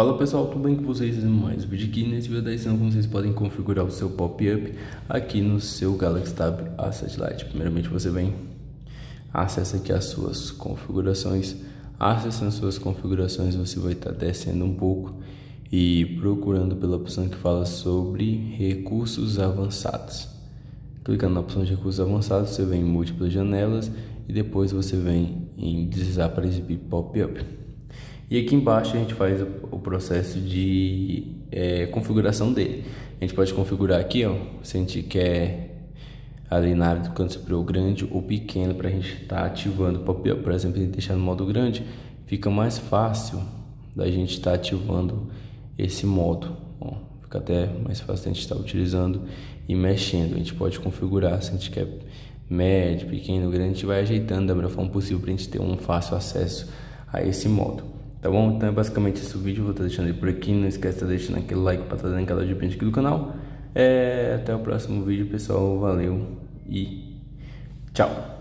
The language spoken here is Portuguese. Fala pessoal, tudo bem com vocês? Mais um vídeo aqui. Nesse vídeo da ensinando como vocês podem configurar o seu pop-up aqui no seu Galaxy Tab A7 Lite. Primeiramente você vem, acessa aqui as suas configurações. Acessando suas configurações, você vai estar descendo um pouco e procurando pela opção que fala sobre recursos avançados. Clicando na opção de recursos avançados, você vem em múltiplas janelas e depois você vem em deslizar para exibir pop-up. E aqui embaixo a gente faz o processo de configuração dele. A gente pode configurar aqui, ó, se a gente quer ali na área do canto superior grande ou pequeno, para a gente estar ativando o pop-up. Por exemplo, se a gente deixar no modo grande, fica mais fácil da gente estar ativando esse modo. Ó, fica até mais fácil da gente estar utilizando e mexendo. A gente pode configurar se a gente quer médio, pequeno, grande. A gente vai ajeitando da melhor forma possível para a gente ter um fácil acesso a esse modo. Tá bom? Então é basicamente esse o vídeo, vou estar deixando ele por aqui, não esquece de deixar aquele like para estar dando aquela dica aqui do canal. Até o próximo vídeo, pessoal, valeu e tchau!